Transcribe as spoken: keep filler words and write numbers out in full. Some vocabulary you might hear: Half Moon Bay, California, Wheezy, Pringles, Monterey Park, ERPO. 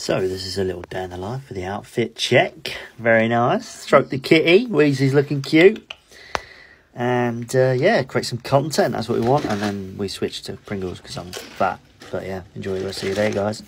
So this is a little down the line for the outfit check. Very nice. Stroke the kitty. Wheezy's looking cute. And uh, yeah, create some content. That's what we want. And then we switch to Pringles because I'm fat. But yeah, enjoy the rest of your day, guys.